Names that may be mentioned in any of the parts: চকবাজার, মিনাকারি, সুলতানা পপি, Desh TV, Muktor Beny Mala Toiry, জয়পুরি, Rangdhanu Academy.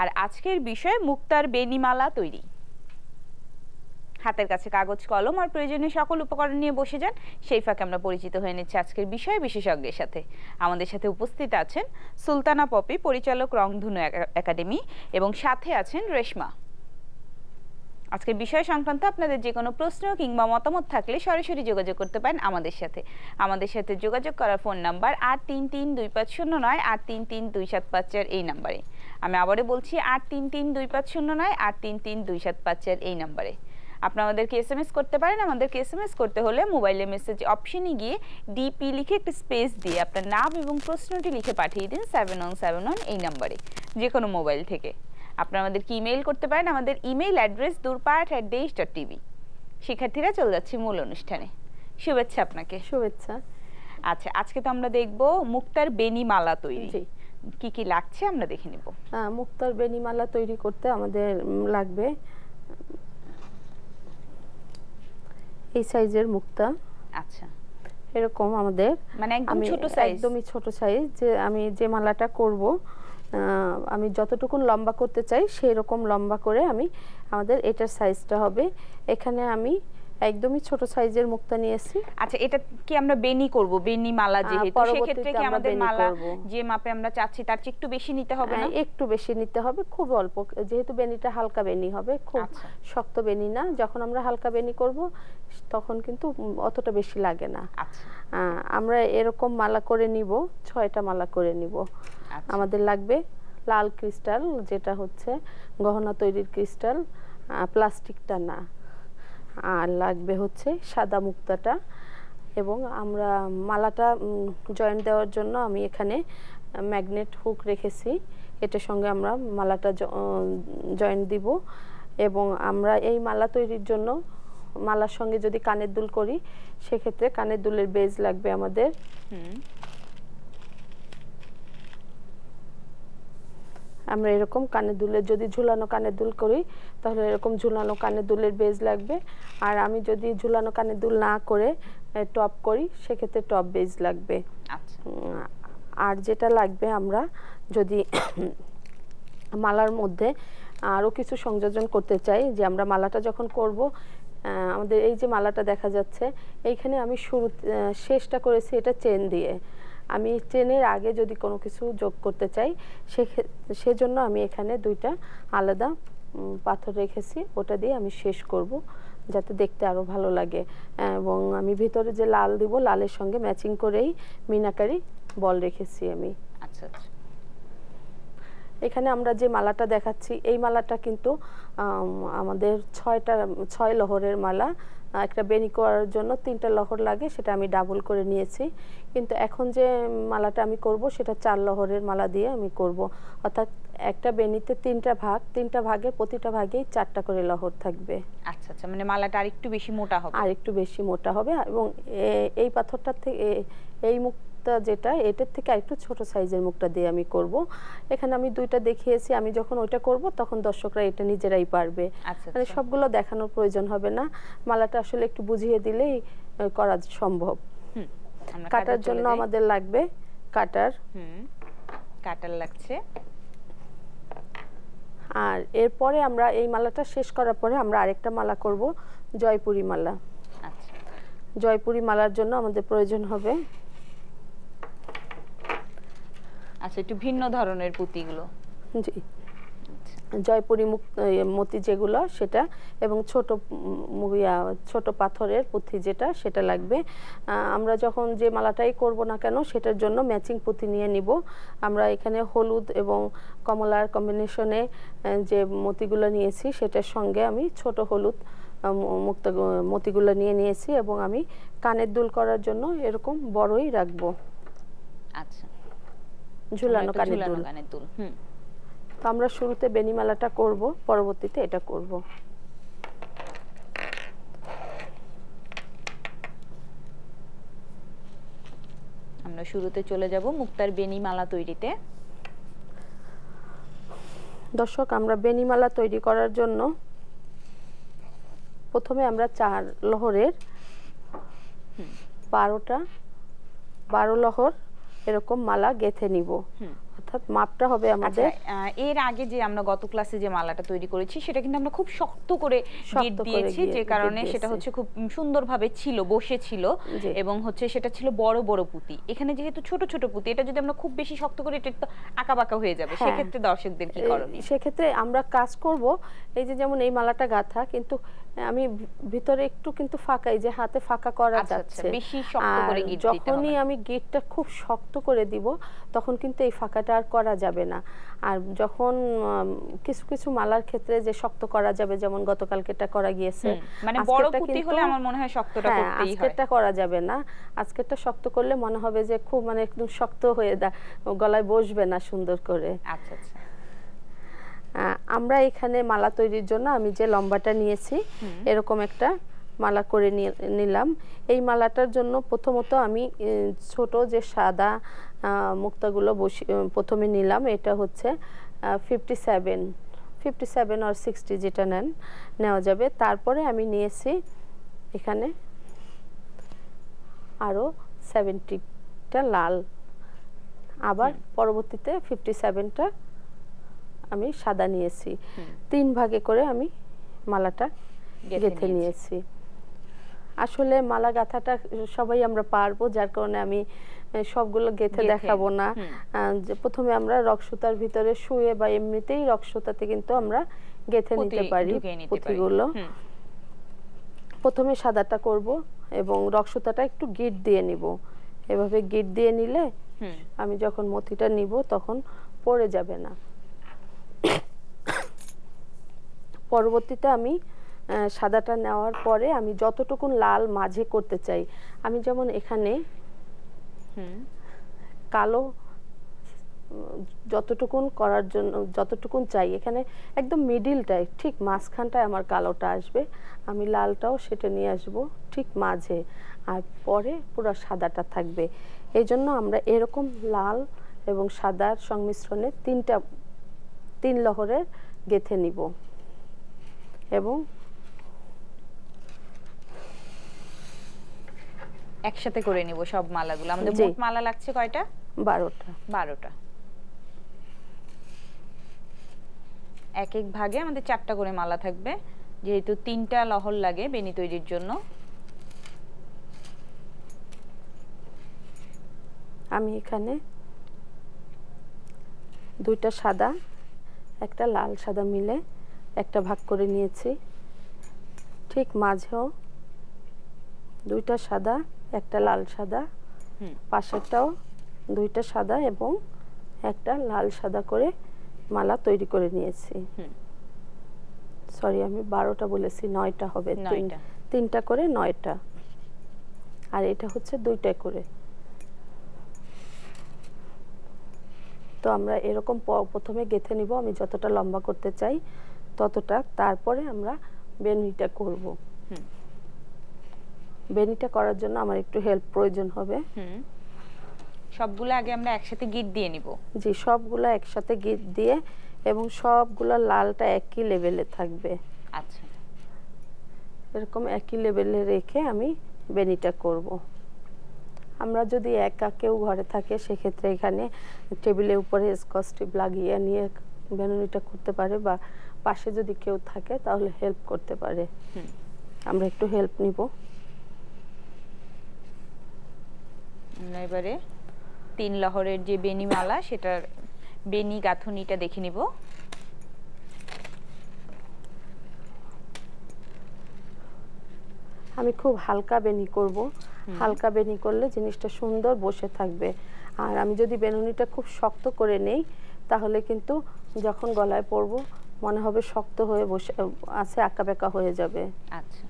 আর আজকের বিষয় মুক্তার বেনিমালা তৈরি। হাতের কাছে কাগজ কলম আর প্রয়োজনীয় সকল উপকরণ নিয়ে বসে যান। সেই ফাঁকে আমরা পরিচিত হয়ে নিচ্ছি আজকের বিষয় বিশেষজ্ঞের সাথে। আমাদের সাথে উপস্থিত আছেন সুলতানা পপি, পরিচালক, রংধনু একাডেমি, এবং সাথে আছেন রেশমা। আজকের বিষয় সংক্রান্ত আপনাদের যে কোনো প্রশ্ন কিংবা মতামত থাকলে সরাসরি যোগাযোগ করতে পারেন আমাদের সাথে। আমাদের সাথে যোগাযোগ করার ফোন নাম্বার 833250 9, 833275 এই নাম্বারে। আমি আবারও বলছি 833250 9, 833275 এই নাম্বারে। আপনারা আমাদেরকে SMS করতে পারেন। আমাদেরকে SMS করতে হলে মোবাইলে মেসেজ অপশনে গিয়ে ডিপি লিখে একটা স্পেস দিয়ে আপনার নাম এবং প্রশ্নটি লিখে পাঠিয়ে দিন 7171 এই নাম্বারে, যে কোনো মোবাইল থেকে। আপনারা আমাদেরকে ইমেল করতে পারেন। আমাদের ইমেল অ্যাড্রেস durpath@desh.tv। শিক্ষার্থীরা, চলে যাচ্ছি মূল অনুষ্ঠানে। শুভেচ্ছা আপনাকে। শুভেচ্ছা। আচ্ছা, আজকে তো আমরা দেখব মুক্তার বেনি মালা তৈরি। কি কি লাগছে আমরা দেখে নেব। মুক্তার বেনি মালা তৈরি করতে আমাদের লাগবে এই সাইজের মুক্তা। আচ্ছা, এরকম আমাদের মানে একদম ছোট সাইজ, একদমই ছোট সাইজ। যে আমি যে মালাটা করব, আমি যতটুকু লম্বা করতে চাই সেই রকম লম্বা করে আমি আমাদের এটার সাইজটা হবে। এখানে আমি একদমই ছোট সাইজের মুক্তা নিয়েছি। আচ্ছা, এটা কি আমরা বেনি করব? বেনি মালা যেহেতু, সেক্ষেত্রে কি আমাদের মালা যে মাপে আমরা চাচ্ছি তার চেয়ে একটু বেশি নিতে হবে না? একটু বেশি নিতে হবে, খুব অল্প। যেহেতু বেনিটা হালকা বেনি হবে, খুব শক্ত বেনি না। যখন আমরা হালকা বেনি করব তখন কিন্তু অতটা বেশি লাগে না। আচ্ছা, আমরা এরকম মালা করে নিব, 6টা মালা করে নিব। আমাদের লাগবে লাল ক্রিস্টাল, যেটা হচ্ছে গহনা তৈরির ক্রিস্টাল, প্লাস্টিকটা না। আর লাগবে হচ্ছে সাদা মুক্তাটা। এবং আমরা মালাটা জয়েন্ট দেওয়ার জন্য আমি এখানে ম্যাগনেট হুক রেখেছি, এটার সঙ্গে আমরা মালাটা জয়েন্ট দিব। এবং আমরা এই মালা তৈরির জন্য মালার সঙ্গে যদি কানের দুল করি, সেক্ষেত্রে কানের দুলের বেজ লাগবে আমাদের। আমরা এরকম কানের দুলের যদি ঝুলানো কানের দুল করি, তাহলে এরকম ঝুলানো কানের দুলের বেজ লাগবে। আর আমি যদি ঝুলানো কানের দুল না করে টপ করি, সেক্ষেত্রে টপ বেজ লাগবে। আর যেটা লাগবে, আমরা যদি মালার মধ্যে আরও কিছু সংযোজন করতে চাই, যে আমরা মালাটা যখন করব, আমাদের এই যে মালাটা দেখা যাচ্ছে, এইখানে আমি শেষটা করেছি এটা চেন দিয়ে। আমি চেনের আগে যদি কোনো কিছু যোগ করতে চাই, সেজন্য আমি এখানে 2টা আলাদা পাথর রেখেছি, ওটা দিয়ে আমি শেষ করব, যাতে দেখতে আরও ভালো লাগে। এবং আমি ভিতরে যে লাল দিব, লালের সঙ্গে ম্যাচিং করেই মিনাকারি বল রেখেছি আমি। আচ্ছা, এখানে আমরা যে মালাটা দেখাচ্ছি, এই মালাটা কিন্তু আমাদের 6 লহরের মালা। একটা বেনি করার জন্য 3টা লহর লাগে, সেটা আমি ডাবল করে নিয়েছি। কিন্তু এখন যে মালাটা আমি করব, সেটা 4 লহরের মালা দিয়ে আমি করব। অর্থাৎ একটা বেনিতে 3টা ভাগ, 3টা ভাগে প্রতিটা ভাগেই 4টা করে লহর থাকবে। আচ্ছা আচ্ছা, মানে মালাটা আরেকটু বেশি মোটা হবে, আরেকটু বেশি মোটা হবে। এবং এই পাথরটা থেকে এই মুক্তা যেটা, এটার থেকে আরেকটু ছোট সাইজের মুক্তা দিয়ে আমি করব। এখানে আমি 2টা দেখিয়েছি। আমি যখন ওইটা করব, তখন দর্শকরা এটা নিজেরাই পারবে, মানে সবগুলো দেখানোর প্রয়োজন হবে না। মালাটা আসলে একটু বুঝিয়ে দিলেই করা সম্ভব। কাটার জন্য আমাদের লাগবে কাটার। কাটার লাগছে। আর এরপরে আমরা এই মালাটা শেষ করার পরে আমরা আরেকটা মালা করব, জয়পুরি মালা। আচ্ছা, জয়পুরি মালার জন্য আমাদের প্রয়োজন হবে, আচ্ছা, একটু ভিন্ন ধরনের পুঁতিগুলো, জি, জয়পুরি মতি যেগুলো সেটা, এবং ছোট পাথরের পুঁথি যেটা, সেটা লাগবে। আমরা যখন যে মালাটাই করব না কেন, সেটার জন্য ম্যাচিং পুঁথি নিয়ে নিব। আমরা এখানে হলুদ এবং কমলার কম্বিনেশনে যে মতিগুলো নিয়েছি, সেটার সঙ্গে আমি ছোট হলুদ মুক্তা মতিগুলো নিয়ে নিয়েছি। এবং আমি কানের দুল করার জন্য এরকম বড়ই রাখবো। আচ্ছা, ঝুলানো কানের দুল। তো আমরা শুরুতে বেনিমালাটা করব, পরবর্তীতে এটা করব। আমরা শুরুতে চলে যাব মুক্তার বেনিমালা তৈরিতে। দর্শক, আমরা বেনিমালা তৈরি করার জন্য প্রথমে আমরা 4 লহরের 12 লহর এরকম মালা গেঁথে নিব। অর্থাৎ মাপটা হবে আমাদের এর আগে যে আমরা গত ক্লাসে যে মালাটা তৈরি করেছি সেটা কিন্তু আমরা খুব শক্ত করে বিট দিয়েছি, যে কারণে সেটা হচ্ছে খুব সুন্দরভাবে ছিল বসেছিল এবং হচ্ছে সেটা ছিল বড় বড় পুঁতি। এখানে যেহেতু ছোট ছোট পুঁতি, এটা যদি আমরা খুব বেশি শক্ত করি এটা আঁকাবাঁকা হয়ে যাবে। সেক্ষেত্রে দর্শকদের কি করণীয়? সেক্ষেত্রে আমরা কাজ করব এই যে যেমন এই মালাটা গাঁথা, কিন্তু আমি ভিতরে একটু কিন্তু ফাঁকা, এই যে হাতে ফাঁকা করা যাচ্ছে, বেশি শক্ত করে গিট দিতে হবে। যখনই আমি গিটটা খুব শক্ত করে দিব তখন কিন্তু এই ফাঁকাটা আর করা যাবে না। আর যখন কিছু কিছু মালার ক্ষেত্রে যে শক্ত করা যাবে, যেমন গতকালকেটা করা গিয়েছে, মানে বড় পুঁতি হলে আমার মনে হয় শক্তটা করতেই হয়। আজকেরটা করা যাবে না, আজকেরটা শক্ত করলে মনে হবে যে খুব মানে একদম শক্ত হয়ে গলায় বসবে না সুন্দর করে। আচ্ছা আচ্ছা, আমরা এখানে মালা তৈরির জন্য আমি যে লম্বাটা নিয়েছি এরকম একটা মালা করে নিলাম। এই মালাটার জন্য প্রথমত আমি ছোট যে সাদা মুক্তাগুলো প্রথমে নিলাম, এটা হচ্ছে 57 আর 60 যেটা নেওয়া যাবে। তারপরে আমি নিয়েছি এখানে আরও 70টা লাল, আবার পরবর্তীতে 57টা আমি সাদা নিয়েছি। তিন ভাগে করে আমি মালাটা গেঁথে নিয়েছি। আসলে মালা গাঁথাটা সবাই আমরা পারবো, যার কারণে আমি সবগুলো গেঁথে দেখাবো না। প্রথমে আমরা রক্সুতার ভিতরে শুয়ে বা এমনিতেই রক্সুতাতে কিন্তু আমরা গেঁথে নিতে পারি পুঁতিগুলো। প্রথমে সাদাটা করব এবং রক্সুতাটা একটু গিট দিয়ে নিব। এভাবে গিট দিয়ে নিলে আমি যখন মতিটা নিব তখন পড়ে যাবে না। পরবর্তীতে আমি সাদাটা নেওয়ার পরে আমি যতটুকু লাল মাঝে করতে চাই, আমি যেমন এখানে কালো যতটুকুন করার জন্য যতটুকুন চাই, এখানে একদম মিডিলটায় ঠিক মাঝখানটায় আমার কালোটা আসবে, আমি লালটাও সেটা নিয়ে আসব ঠিক মাঝে, আর পরে পুরো সাদাটা থাকবে। এই জন্য আমরা এরকম লাল এবং সাদার সংমিশ্রণে তিন লহরের গেঁথে নিব। এবং একসাথে করে নিব সব মালাগুলো। আমাদের মোট মালা লাগছে কয়টা? 12টা। এক এক ভাগে আমাদের 4টা করে মালা থাকবে, যেহেতু 3টা লহর লাগে বেনি তৈরির জন্য। আমি এখানে 2টা সাদা একটা লাল সাদা মিলে একটা ভাগ করে নিয়েছি। ঠিক মাঝেও 2টা সাদা একটা লাল সাদা, পাশেরটাও 2টা সাদা এবং একটা লাল সাদা করে মালা তৈরি করে নিয়েছি। সরি, আমি 12টা বলেছি, 9টা হবে। 3টা করে 9টা, আর এটা হচ্ছে 2টা করে। তো আমরা এরকম প্রথমে গেঁথে নিব আমি যতটা লম্বা করতে চাই ততটা, তারপরে আমরা বেনিটা করব। বেনিটা করার জন্য আমার একটু হেল্প প্রয়োজন হবে। সবগুলো আগে আমরা একসাথে গিট দিয়ে নিব। জি, সবগুলো একসাথে গিট দিয়ে, এবং সবগুলো লালটা একই লেভেলে থাকবে। আচ্ছা, এরকম একই লেভেলে রেখে আমি বেনিটা করব। আমরা যদি একা কেউ ঘরে থাকে সেক্ষেত্রে এখানে টেবিলের উপরে স্কচ টিপ লাগিয়ে নিয়ে বেনুনিটা করতে পারে, বা পাশে যদি কেউ থাকে তাহলে হেল্প করতে পারে। আমরা একটু হেল্প নিব। আমরা এবারে 3 লহরের যে বেনি মালা সেটার বেনি গাঁথুনিটা দেখে নিব। আমি খুব হালকা বেনি করব। হালকা বেনি করলে জিনিসটা সুন্দর বসে থাকবে। আর আমি যদি বেনুনিটা খুব শক্ত করে নেই তাহলে কিন্তু যখন গলায় পরব মনে হবে শক্ত হয়ে বসে আছে, আঁকা বেঁকা হয়ে যাবে। আচ্ছা,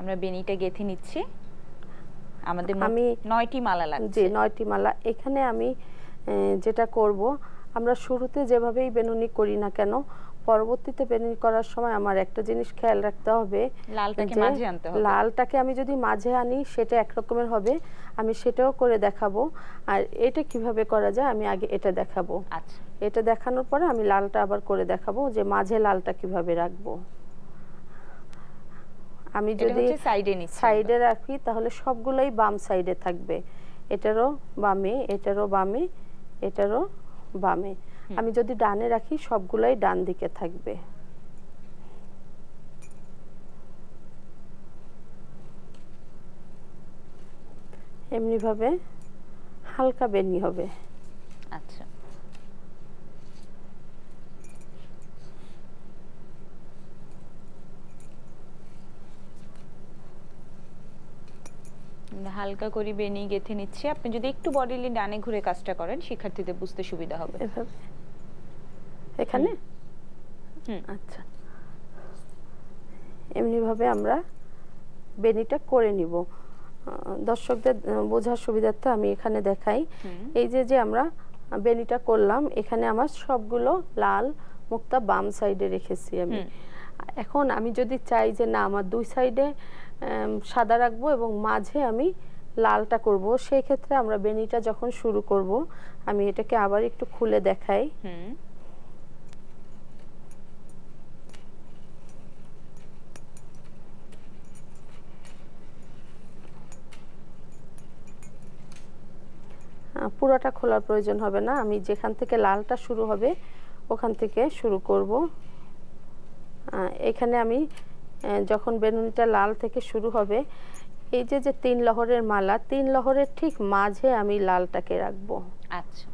আমরা বেনিটা গেঁথে নিচ্ছি। আমাদের আমি 9টি মালা লাগছে। জি, 9টি মালা। এখানে আমি যেটা করব, আমরা শুরুতে যেভাবেই বেনুনি করি না কেন পরবর্তীতে পেনিং করার সময় আমার একটা জিনিস খেয়াল রাখতে হবে, লালটাকে মাঝে আনতে হবে। লালটাকে আমি যদি মাঝে আনি সেটা এক রকমের হবে, আমি সেটাও করে দেখাবো। আর এটা কিভাবে করা যায় আমি আগে এটা দেখাবো। আচ্ছা, এটা দেখানোর পরে আমি লালটা আবার করে দেখাবো যে মাঝে লালটা কিভাবে রাখবো। আমি যদি সাইডে রাখি তাহলে সবগুলোই বাম সাইডে থাকবে, এটারও বামে, এটারও বামে, এটারও বামে। আমি যদি ডানে রাখি সবগুলাই ডান দিকে থাকবে। এমনি ভাবে হালকা বেনি হবে। আচ্ছা, হালকা করে বেনি গেঁথে নিচ্ছি। আপনি যদি একটু বডিলি ডানে ঘুরে কাজটা করেন শিক্ষার্থীদের বুঝতে সুবিধা হবে। এখানে আচ্ছা, এমনি ভাবে আমরা বেনিটা করে নিব। দর্শকদের বোঝার সুবিধার্থে আমি এখানে দেখাই। এই যে যে আমরা বেনিটা করলাম, এখানে আমার সবগুলো লাল মুক্তা বাম সাইডে রেখেছি আমি। এখন আমি যদি চাই যে না আমার দুই সাইডে সাদা রাখবো এবং মাঝে আমি লালটা করব, সেই ক্ষেত্রে আমরা বেনিটা যখন শুরু করব, আমি এটাকে আবার একটু খুলে দেখাই। পুরোটা খোলার প্রয়োজন হবে না, আমি যেখান থেকে লালটা শুরু হবে ওখান থেকে শুরু করব। এখানে আমি যখন বেনুনিটা লাল থেকে শুরু হবে, এই যে যে তিন লহরের মালা, তিন লহরের ঠিক মাঝে আমি লালটাকে রাখবো। আচ্ছা,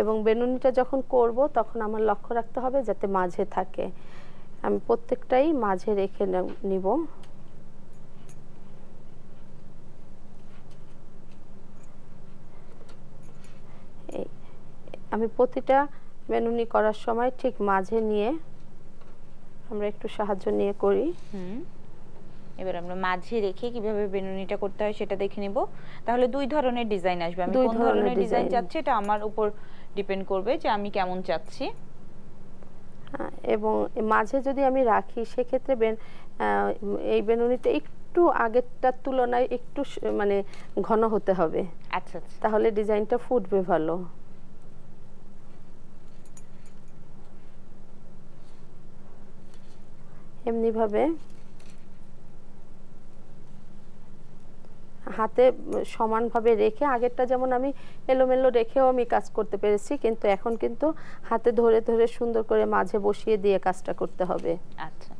এবং বেনুনিটা যখন করব তখন আমার লক্ষ্য রাখতে হবে যাতে মাঝে থাকে। আমি প্রত্যেকটাই মাঝে রেখে নিব। আমি প্রতিটা বেনুনি করার সময় ঠিক মাঝে নিয়ে আমরা একটু সাহায্য নিয়ে করি। এবার আমরা মাঝে রেখে কিভাবে বেনুনিটা করতে হয় সেটা দেখে নেব। তাহলে দুই ধরনের ডিজাইন আসবে। আমি কোন ধরনের ডিজাইন চাচ্ছি এটা আমার উপর ডিপেন্ড করবে যে আমি কেমন চাচ্ছি। এবং মাঝে যদি আমি রাখি সেক্ষেত্রে এই বেনুনিটা একটু আগেরটার তুলনায় একটু মানে ঘন হতে হবে। আচ্ছা, তাহলে ডিজাইনটা ফুটবে ভালো। এমনি ভাবে হাতে সমানভাবে রেখে, আগেরটা যেমন আমি এলোমেলো রেখেও আমি কাজ করতে পেরেছি, কিন্তু এখন কিন্তু হাতে ধরে ধরে সুন্দর করে মাঝে বসিয়ে দিয়ে কাজটা করতে হবে। আচ্ছা,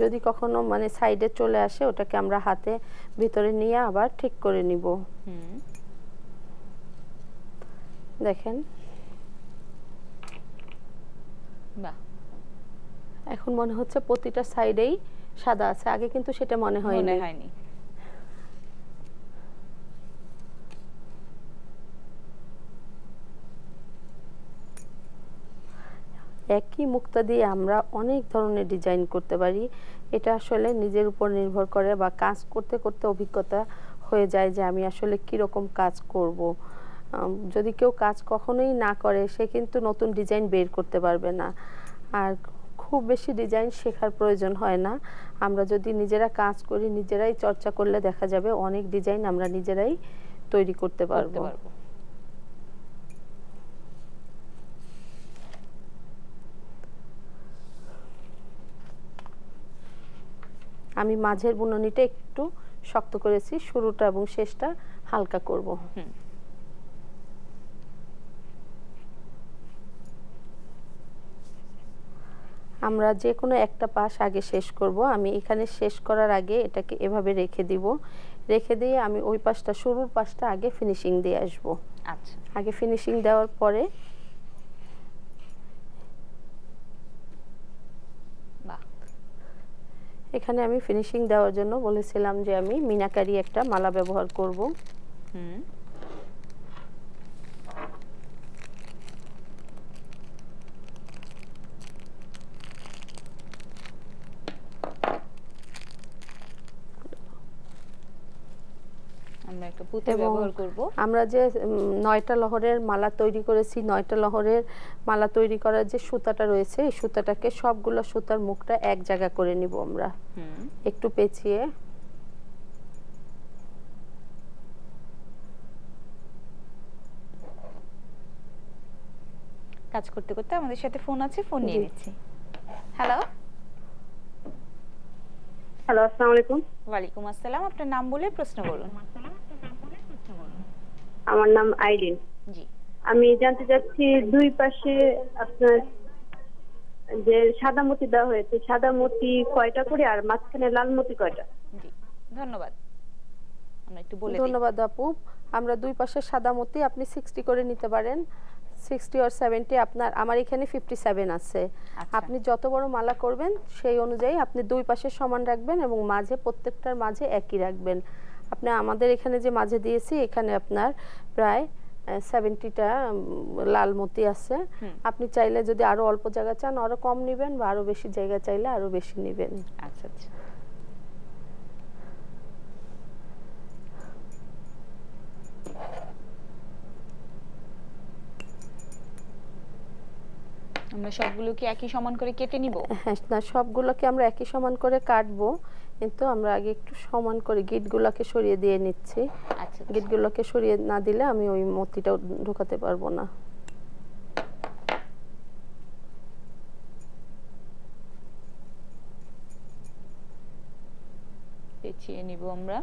যদি কখনো মানে সাইডে চলে আসে ওটাকে আমরা হাতে ভিতরে নিয়ে আবার ঠিক করে নিব। দেখেন, বাহ, এখন মনে হচ্ছে প্রতিটা সাইডেই সাদা আছে, আগে কিন্তু সেটা মনে হয়নি। একই মুক্তা দিয়ে আমরা অনেক ধরনের ডিজাইন করতে পারি। এটা আসলে নিজের উপর নির্ভর করে বা কাজ করতে করতে অভিজ্ঞতা হয়ে যায় যে আমি আসলে কীরকম কাজ করব। যদি কেউ কাজ কখনোই না করে সে কিন্তু নতুন ডিজাইন বের করতে পারবে না। আর খুব বেশি ডিজাইন শেখার প্রয়োজন হয় না, আমরা যদি নিজেরা কাজ করি, নিজেরাই চর্চা করলে দেখা যাবে অনেক ডিজাইন আমরা নিজেরাই তৈরি করতে পারবো। আমি মাঝের বুননিটা একটু শক্ত করেছি, শুরুটা এবং শেষটা হালকা করব। আমরা যে কোনো একটা পাশ আগে শেষ করব। আমি এখানে শেষ করার আগে এটাকে এভাবে রেখে দিব, রেখে দিয়ে আমি ওই পাশটা, শুরুর পাশটা আগে ফিনিশিং দিয়ে আসব। আচ্ছা, আগে ফিনিশিং দেওয়ার পরে এখানে আমি ফিনিশিং দেওয়ার জন্য বলেছিলাম যে আমি মিনাকারি একটা মালা ব্যবহার করব। একটা পুঁতি ব্যবহার করব। আমরা যে ৯টা লহরের মালা তৈরি করেছি, ৯টা লহরের মালা তৈরি করার যে সুতাটা রয়েছে এই সুতাটাকে সবগুলো সুতার মুখটা এক জায়গা করে নিব আমরা, একটু পেঁচিয়ে। কাজ করতে করতে আমাদের সাথে ফোন আছে, ফোন নিয়ে নিচ্ছি। হ্যালো, হ্যালো, আসসালামু আলাইকুম। ওয়ালাইকুম আসসালাম। আপনার নাম বলে প্রশ্ন বলুন। আমার নাম আইরিন। জি, আমি জানতে চাচ্ছি দুই পাশে আপনার যে সাদা মতি দেওয়া হয়েছে, সাদা মতি কয়টা করে আর মাঝখানে লাল মতি কয়টা? জি, ধন্যবাদ। আমরা একটু বলে দিই। ধন্যবাদ আপু। আমরা দুই পাশে সাদা মতি আপনি 60 করে নিতে পারেন, 60 or 70। আপনার আমার এখানে 57 আছে। আপনি যত বড় মালা করবেন সেই অনুযায়ী আপনি দুই পাশে সমান রাখবেন এবং মাঝে প্রত্যেকটার মাঝে একই রাখবেন। আপনি আমাদের এখানে যে মাঝে দিয়েছি এখানে আপনার প্রায় 70টা লাল মতি আছে। আপনি চাইলে যদি আরো অল্প জায়গা চান আরো কম নেবেন, বা আরো বেশি জায়গা চাইলে আরো বেশি নেবেন। আচ্ছা আচ্ছা, আমরা সবগুলোকে একই সমান করে কেটে নিব। হ্যাঁ, না সবগুলোকে আমরা একই সমান করে কাটবো, কিন্তু আমরা আগে একটু সমান করে গিটগুলোকে সরিয়ে দিয়ে নিচ্ছি। আচ্ছা, গিটগুলোকে সরিয়ে না দিলে আমি ওই মতিটা ঢোকাতে পারবো না। পেঁচিয়ে নিব আমরা।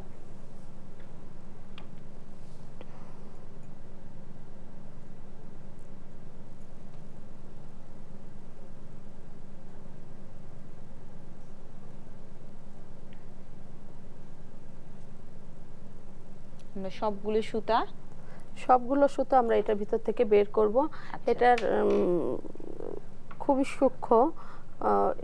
সবগুলো সুতা আমরা এটার ভিতর থেকে বের করব। এটার খুবই সূক্ষ্ম,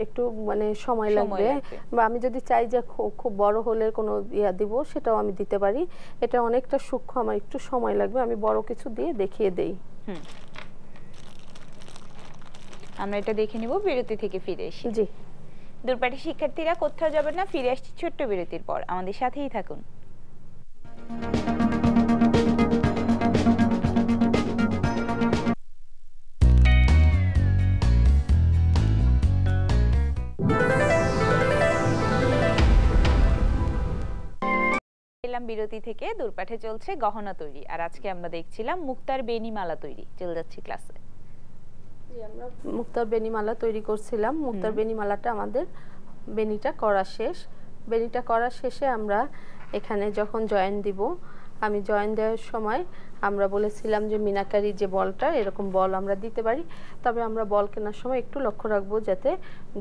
একটু মানে সময় লাগবে, বা আমি যদি চাই যে খুব বড় হলে কোনো ইয়া দিব সেটাও আমি দিতে পারি। এটা অনেকটা সূক্ষ্ম, আমার একটু সময় লাগবে। আমি বড় কিছু দিয়ে দেখিয়ে দেই। আমরা এটা দেখে নিব বিরতি থেকে ফিরে এসে। জি, দূরপাঠী শিক্ষার্থীরা কোথাও যাবেন না, ফিরে আসছি ছোট্ট বিরতির পর, আমাদের সাথেই থাকুন। বিরতি থেকে দূরপাঠে চলছে গহনা তৈরি, আর আজকে আমরা দেখছিলাম মুক্তার বেনি মালা তৈরি। চলে যাচ্ছি ক্লাসে। আমরা মুক্তার বেনি মালা তৈরি করছিলাম। মুক্তার বেনি মালাটা আমাদের বেনিটা করা শেষ। বেনিটা করা শেষে আমরা এখানে যখন জয়েন দিব, আমি জয়েন দেওয়ার সময় আমরা বলেছিলাম যে মিনাকারি যে বলটা, এরকম বল আমরা দিতে পারি। তবে আমরা বল কেনার সময় একটু লক্ষ্য রাখবো যাতে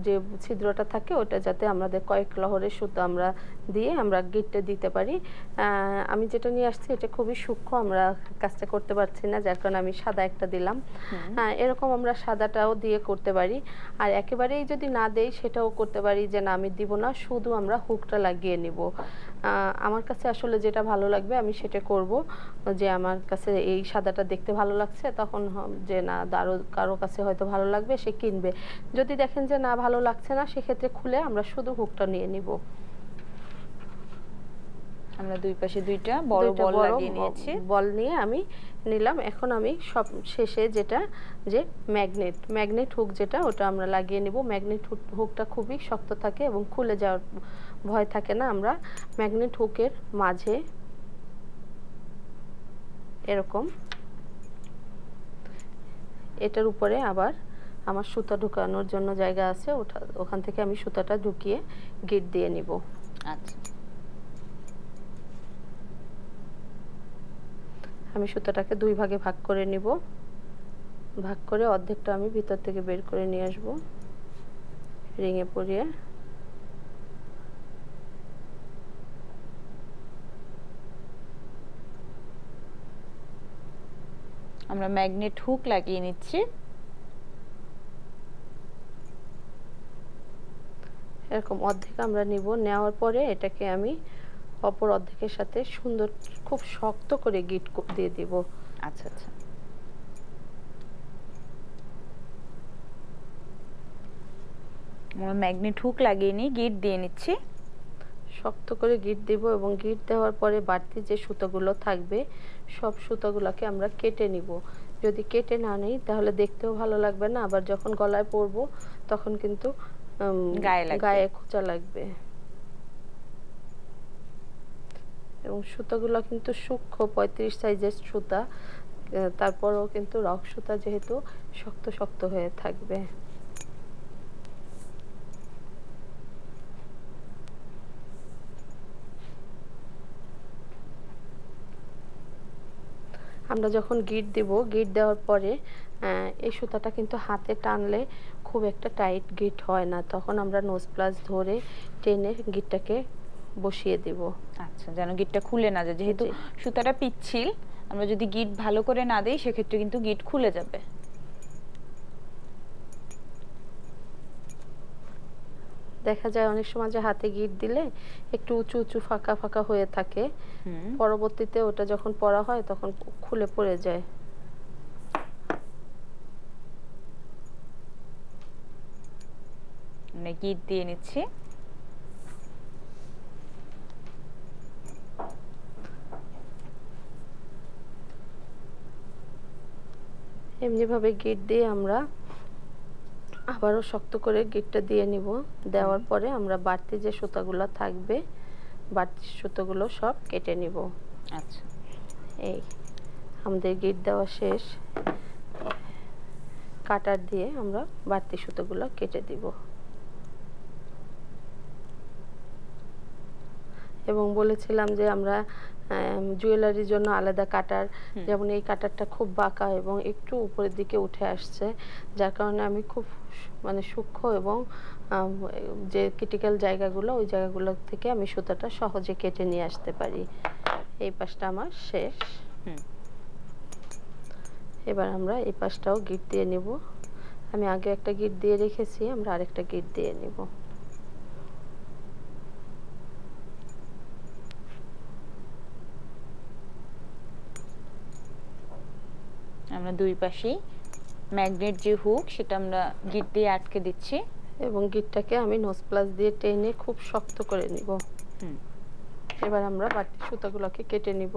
যে ছিদ্রটা থাকে ওটা যাতে আমাদের কয়েক লহরের সুতো আমরা দিয়ে আমরা গিটটা দিতে পারি। আমি যেটা নিয়ে আসছি এটা খুবই সূক্ষ্ম, আমরা কাজটা করতে পারছি না, যার কারণে আমি সাদা একটা দিলাম। হ্যাঁ, এরকম আমরা সাদাটাও দিয়ে করতে পারি। আর একেবারেই যদি না দেই সেটাও করতে পারি যে না আমি দিব না, শুধু আমরা হুকটা লাগিয়ে নিব। আমার কাছে আসলে যেটা ভালো লাগবে আমি সেটা করব। যে আমার কাছে এই সাদাটা দেখতে ভালো লাগছে, তখন যে না কারো কাছে হয়তো ভালো লাগবে, সে কিনবে। যদি দেখেন যে না ভালো লাগছে না, সেক্ষেত্রে খুলে আমরা শুধু হুকটা নিয়ে নিব। আমরা দুই পাশে দুইটা বড় বল লাগিয়ে নিয়েছি, বল নিয়ে আমি নিলাম। এখন আমি সব শেষে যেটা যে ম্যাগনেট হুক যেটা, ওটা আমরা লাগিয়ে নিব। ম্যাগনেট হুকটা খুবই শক্ত থাকে এবং খুলে যাওয়ার ভয় থাকে না। আমরা ম্যাগনেট হুকের মাঝে এরকম এটার উপরে আবার আমার সুতা ঢুকানোর জন্য জায়গা আছে, ওখান থেকে আমি সুতাটা ঢুকিয়ে গিট দিয়ে নিব। আচ্ছা, আমি সুতাটাকে দুই ভাগে ভাগ করে নিব। ভাগ করে অর্ধেকটা আমি ভিতর থেকে বের করে নিয়ে আসবো রিংয়ে পরিয়ে। আমরা ম্যাগনেট হুক লাগিয়ে নিচ্ছি। এরকম অর্ধেক আমরা নিব। নেওয়ার পরে এটাকে আমি অপর অর্ধেকের সাথে সুন্দর খুব শক্ত করে গিট দিয়ে দিব। আচ্ছা আচ্ছা, আমরা ম্যাগনেট হুক লাগিয়ে নিয়ে গিট দিয়ে নিচ্ছি। শক্ত করে গিট দেব এবং গিট দেওয়ার পরে বাড়তি যে সুতোগুলো থাকবে সব সুতোগুলোকে আমরা কেটে নিব। যদি কেটে না নেই তাহলে দেখতেও ভালো লাগবে না, আবার যখন গলায় পরব তখন কিন্তু গায়ে খোঁচা লাগবে। এবং সুতোগুলো কিন্তু সূক্ষ্ম ৩৫ সাইজের সুতা, তারপরও কিন্তু রক সুতা যেহেতু শক্ত শক্ত হয়ে থাকবে। আমরা যখন গিট দেব, গিট দেওয়ার পরে এই সুতাটা কিন্তু হাতে টানলে খুব একটা টাইট গিট হয় না, তখন আমরা নোজ প্লাস ধরে টেনে গিটটাকে বসিয়ে দেব। আচ্ছা, যেন গিটটা খুলে না যায়, যেহেতু সুতাটা পিচ্ছিল আমরা যদি গিট ভালো করে না দেই সেক্ষেত্রে কিন্তু গিট খুলে যাবে। দেখা যায় অনেক সময় যে হাতে গিট দিলে একটু উঁচু উঁচু ফাঁকা ফাঁকা হয়ে থাকে, পরবর্তীতে ওটা যখন পরা হয় তখন খুলে পড়ে যায়। আমি গিট দিয়ে নিচ্ছি। এমনিভাবে গিট দিয়ে আমরা আবারও শক্ত করে গিটটা দিয়ে নিব। দেওয়ার পরে আমরা বাড়তি যে সুতাগুলো থাকবে বাড়তি সুতোগুলো সব কেটে নিব। আচ্ছা, এই আমাদের গিট দেওয়া শেষ। কাটার দিয়ে আমরা বাড়তি সুতোগুলো কেটে দিব। এবং বলেছিলাম যে আমরা জুয়েলারির জন্য আলাদা কাটার, যেমন এই কাটারটা খুব বাঁকা এবং একটু উপরের দিকে উঠে আসছে, যার কারণে আমি খুব সূক্ষ্ম এবং যে ক্রিটিক্যাল জায়গাগুলো ওই জায়গাগুলো থেকে আমি সুতাটা সহজে কেটে নিয়ে আসতে পারি। এই পাশটা আমার শেষ। এবার আমরা এই পাশটাও গিট দিয়ে নেব। আমি আগে একটা গিট দিয়ে রেখেছি, আমরা আরেকটা গিট দিয়ে নেব। আমরা দুই পাশেই ম্যাগনেট যে হুক সেটা আমরা গিট দিয়ে আটকে দিচ্ছি এবং গিটটাকে আমি নোজ প্লাস দিয়ে টেনে খুব শক্ত করে নিব। এবার আমরা বাড়তি সুতাগুলোকে কেটে নিব।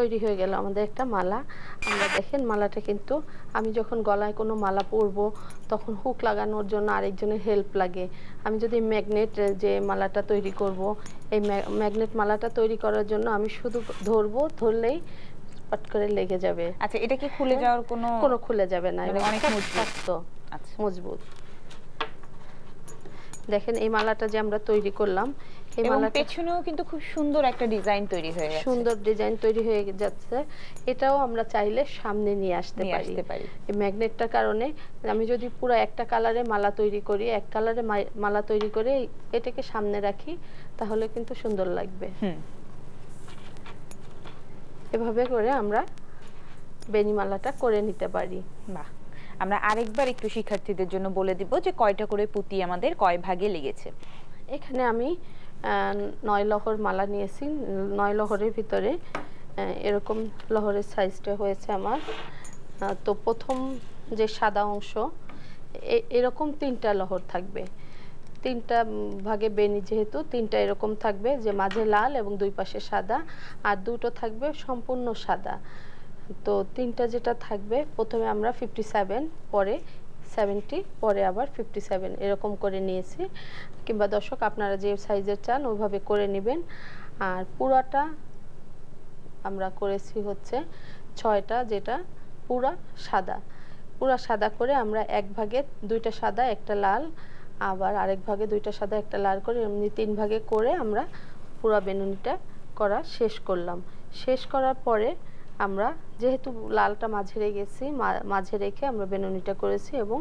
তৈরি হয়ে গেল আমাদের একটা মালা। আমরা দেখেন মালাটা কিন্তু আমি যখন গলায় কোনো মালা পরব তখন হুক লাগানোর জন্য আরেকজনের হেল্প লাগে। আমি যদি ম্যাগনেট যে মালাটা তৈরি করব, এই ম্যাগনেট মালাটা তৈরি করার জন্য আমি শুধু ধরব, ধরলেই পাট করে লেগে যাবে। আচ্ছা, এটা কি খুলে যাওয়ার কোনো খুলে যাবে না, অনেক শক্ত। আচ্ছা, মজবুত। দেখেন এই মালাটা যে আমরা তৈরি করলাম, এই মালার পেছনেও কিন্তু খুব সুন্দর একটা ডিজাইন তৈরি হয়ে গেছে, সুন্দর ডিজাইন তৈরি হয়ে যাচ্ছে। এটাও আমরা চাইলে সামনে নিয়ে আসতে পারি। এই ম্যাগনেটটার কারণে আমি যদি পুরো একটা কালারে মালা তৈরি করি, এক কালারে মালা তৈরি করে এটাকে সামনে রাখি, তাহলে কিন্তু সুন্দর লাগবে। এভাবে করে আমরা বেনি মালাটা করে নিতে পারি। বাহ, আমরা আরেকবার একটু শিক্ষার্থীদের জন্য বলে দিব যে কয়টা করে পুঁতি আমাদের কয় ভাগে লেগেছে। এখানে আমি ৯ লহর মালা নিয়েছি, ৯ লহরের ভিতরে এরকম লহরের সাইজটা হয়েছে আমার। তো প্রথম যে সাদা অংশ এরকম তিনটা লহর থাকবে, তিনটা ভাগে বেনি, যেহেতু তিনটা এরকম থাকবে যে মাঝে লাল এবং দুই পাশে সাদা, আর দুটো থাকবে সম্পূর্ণ সাদা। তো তিনটা যেটা থাকবে প্রথমে আমরা 57, পরে 70, পরে আবার 57 এরকম করে নিয়েছি। কিংবা দর্শক আপনারা যে সাইজের চান ওইভাবে করে নেবেন। আর পুরাটা আমরা করেছি হচ্ছে 6টা, যেটা পুরা সাদা। পুরা সাদা করে আমরা এক ভাগে 2টা সাদা একটা লাল, আবার আরেক ভাগে 2টা সাদা একটা লাল করে এমনি 3 ভাগে করে আমরা পুরা বেনুনিটা করা শেষ করলাম। শেষ করার পরে আমরা যেহেতু লালটা মাঝে রেখেছি, মাঝে রেখে আমরা বেনুনিটা করেছি এবং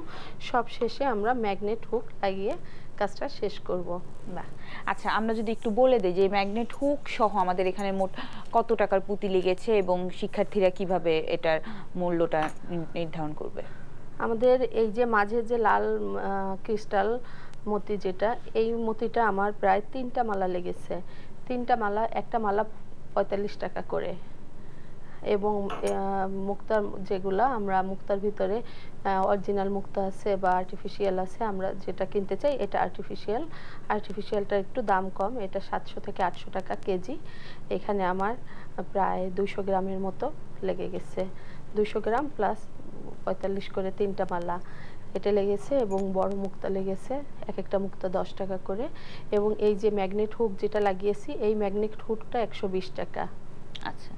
সব শেষে আমরা ম্যাগনেট হুক লাগিয়ে কাজটা শেষ করব। বাহ। আচ্ছা, আমরা যদি একটু বলে দিই যে ম্যাগনেট হুক সহ আমাদের এখানে মোট কত টাকার পুঁতি লেগেছে এবং শিক্ষার্থীরা কিভাবে এটার মূল্যটা নির্ধারণ করবে। আমাদের এই যে মাঝে যে লাল ক্রিস্টাল मोती जेटा मोतीटा आमार प्राय तीनटा माला लेगेछे तीनटा माला एकटा माला 45 टाका करे एबं मुक्तार जेगुला आमरा मुक्तार भितरे ओरिजिनल मुक्ता आछे बा आर्टिफिशियल आछे आमरा जेटा किनते चाइ एटा आर्टिफिशियल आर्टिफिशियलटा एकटु दाम कम एटा 700 थेके 800 टाका केजी एखाने आमार प्राय 200 ग्रामेर मतो लेगे गेछे 200 ग्राम प्लस 45 करे तीनटा माला एटा लेगेছে এবং বড় মুক্তা লেগেছে এক একটা মুক্তা 10 টাকা করে এবং এই যে ম্যাগনেট হুক যেটা লাগিয়েছি এই ম্যাগনেট হুকটা 120 টাকা আচ্ছা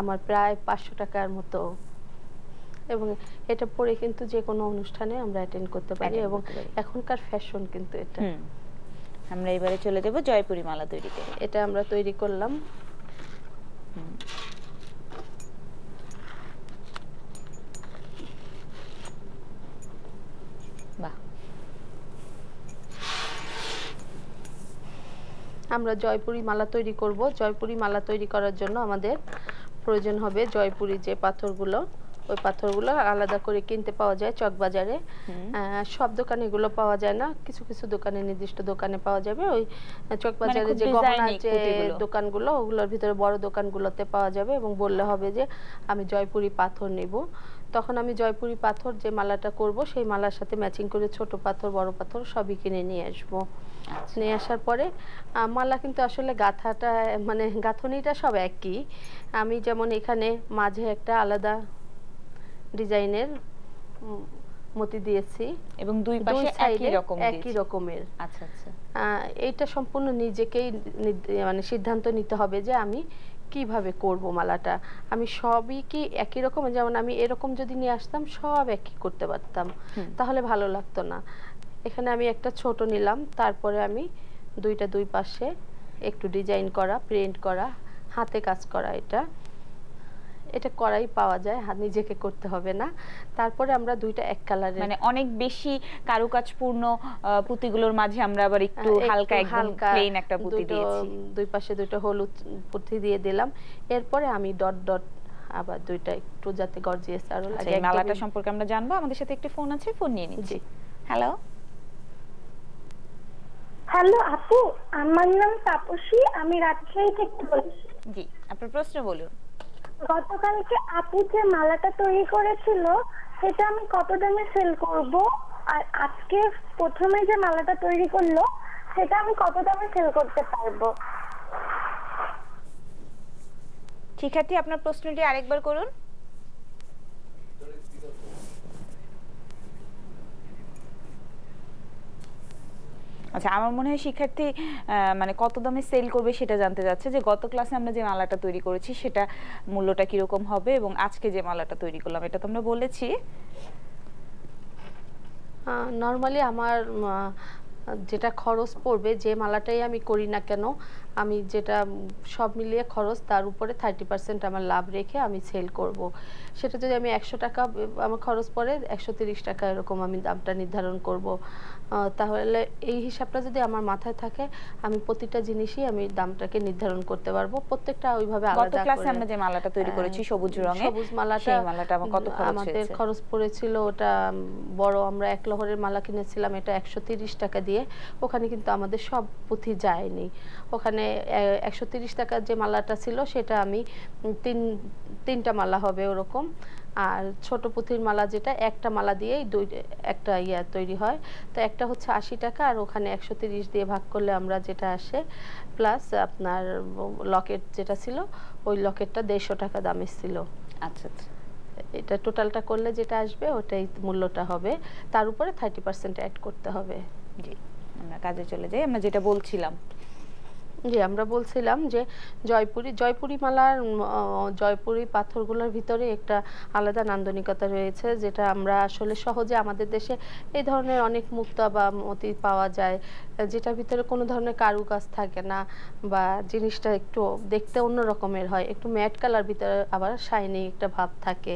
আমার প্রায় 500 টাকার মতো এবং এটা পরে কিন্তু যে কোনো অনুষ্ঠানে আমরা অ্যাটেন্ড করতে পারি এবং এখনকার ফ্যাশন কিন্তু এটা আমরা এবারে চলে যাব জয়পুরি মালা তৈরিতে এটা আমরা তৈরি করলাম আমরা জয়পুরি মালা তৈরি করব জয়পুরি মালা তৈরি করার জন্য আমাদের প্রয়োজন হবে জয়পুরি যে পাথরগুলো ওই পাথরগুলো আলাদা করে কিনতে পাওয়া যায় চকবাজারে সব দোকানে এগুলো পাওয়া যায় না কিছু কিছু দোকানে নির্দিষ্ট দোকানে পাওয়া যাবে ওই চকবাজারে যে গহনা যে দোকানগুলো ওগুলোর ভিতরে বড় দোকানগুলোতে পাওয়া যাবে এবং বললে হবে যে আমি জয়পুরি পাথর নেব তখন আমি জয়পুরি পাথর যে মালাটা করব সেই মালার সাথে ম্যাচিং করে ছোট পাথর বড় পাথর সবই কিনে নিয়ে আসব নিয়ে আসার পরে মালা কিন্তু আসলে গাঁথাটা মানে গাঁথনিটা সব একই আমি যেমন এখানে মাঝে একটা আলাদা ডিজাইনের মতি দিয়েছি এবং দুই পাশে একই রকমের আচ্ছা আচ্ছা এইটা সম্পূর্ণ নিজেকেই মানে সিদ্ধান্ত নিতে হবে যে আমি কিভাবে করব মালাটা আমি সবই কি একই রকম যেমন আমি এরকম যদি নিয়ে আসতাম সব একই করতে পারতাম তাহলে ভালো লাগতো না এখানে আমি একটা ছোট নিলাম তারপরে আমি দুইটা দুই পাশে একটু ডিজাইন করা প্রিন্ট করা হাতে কাজ করা এটা এটা করাই পাওয়া যায় হাত নিজেকে করতে হবে না তারপরে আমরা দুইটা এক কালারে মানে অনেক বেশি কারুকাজপূর্ণ পুঁতিগুলোর মাঝে আমরা আবার একটু হালকা একদম প্লেন একটা পুঁতি দিয়েছি দুই পাশে দুটো হলুদ পুঁতি দিয়ে দিলাম এরপরে আমি ডট ডট আবার দুইটা একটু যাতে গর্জিয়াস আরো লাগে এই মালাটা সম্পর্কে আমরা জানবো আমাদের সাথে একটা ফোন আছে ফোন নিয়ে নিচ্ছি হ্যালো হ্যালো আপু আমার নাম তাপসী আমি রাজশাহী থেকে বলছি জি আপনার প্রশ্ন বলুন গতকালকে আপু যে মালাটা তৈরি করেছিল সেটা আমি কত দামে সেল করব আর আজকে প্রথমে যে মালাটা তৈরি করলো সেটা আমি কত দামে সেল করতে পারবো ঠিক আছে আপনার প্রশ্নটি আরেকবার করুন আচ্ছা আমার মনে হয় শিক্ষার্থী মানে কত দামে সেল করবে সেটা জানতে যাচ্ছে যে গত ক্লাসে আমরা যে মালাটা তৈরি করেছি সেটা মূল্যটা কি রকম হবে এবং আজকে যে মালাটা তৈরি করলাম এটা তো আমরা বলেছি নরমালি আমার যেটা খরচ পড়বে যে মালাটাই আমি করি না কেন আমি যেটা সব মিলিয়ে খরচ তার উপরে 30% আমার লাভ রেখে আমি সেল করব সেটা যদি আমি 100 টাকা আমার খরচ পড়ে 130 টাকা এরকম আমি দামটা নির্ধারণ করব তাহলে এই হিসাবটা যদি আমার মাথায় থাকে আমি প্রতিটা জিনিসই আমি দামটাকে নির্ধারণ করতে পারবো প্রত্যেকটা ওইভাবে আলাদা করে গত ক্লাসে আমরা যে মালাটা তৈরি করেছি সবুজ রঙে সবুজ মালাটা এই মালাটা আমার কত খরচ হয়েছে আমাদের খরচ পড়েছিল ওটা বড় আমরা এক লহরের মালা কিনেছিলাম এটা 130 টাকা দিয়ে ওখানে কিন্তু আমাদের সব পুঁথি যায়নি ওখানে 130 টাকার যে মালাটা ছিল সেটা আমি তিনটা মালা হবে ওরকম আর ছোট পুঁথির মালা যেটা একটা মালা দিয়েই একটা ইয়া তৈরি হয় তো একটা হচ্ছে 80 টাকা আর ওখানে 130 দিয়ে ভাগ করলে আমরা যেটা আসে প্লাস আপনার লকেট যেটা ছিল ওই লকেটটা 150 টাকা দামের ছিল আচ্ছা এটা টোটালটা করলে যেটা আসবে ওটাই মূল্যটা হবে তার উপরে 30% অ্যাড করতে হবে জি আমরা কাজে চলে যাই আমরা যেটা বলছিলাম জি আমরা বলছিলাম যে জয়পুরি মালার জয়পুরি পাথরগুলোর ভিতরে একটা আলাদা নান্দনিকতা রয়েছে যেটা আমরা আসলে সহজে আমাদের দেশে এই ধরনের অনেক মুক্তা বা মতি পাওয়া যায় যেটা ভিতরে কোনো ধরনের কারুকাজ থাকে না বা জিনিসটা একটু দেখতে অন্য রকমের হয় একটু ম্যাট কালার ভিতরে আবার শাইনি একটা ভাব থাকে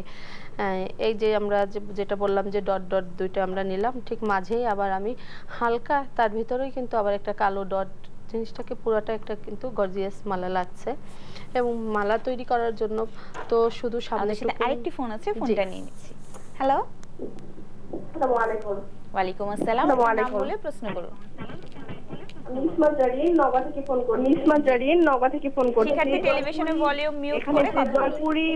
এই যে আমরা যেটা বললাম যে ডট ডট দুইটা আমরা নিলাম ঠিক মাঝেই আবার আমি হালকা তার ভিতরেই কিন্তু আবার একটা কালো ডট জিনিসটাকে পুরোটা একটা কিন্তু গর্জিয়াস মালা লাগছে এবং মালা তৈরি করার জন্য তো শুধু সামনে আরেকটি ফোন আছে ফোনটা নিয়ে নিচ্ছি হ্যালো আসসালামু আলাইকুম ওয়ালাইকুম আসসালাম। নাম বলে প্রশ্ন করুন। নিসমাত জারিন নওগাঁ থেকে ফোন করছি। শিক্ষার্থী টেলিভিশনের ভলিউম মিউট করে জলপুরি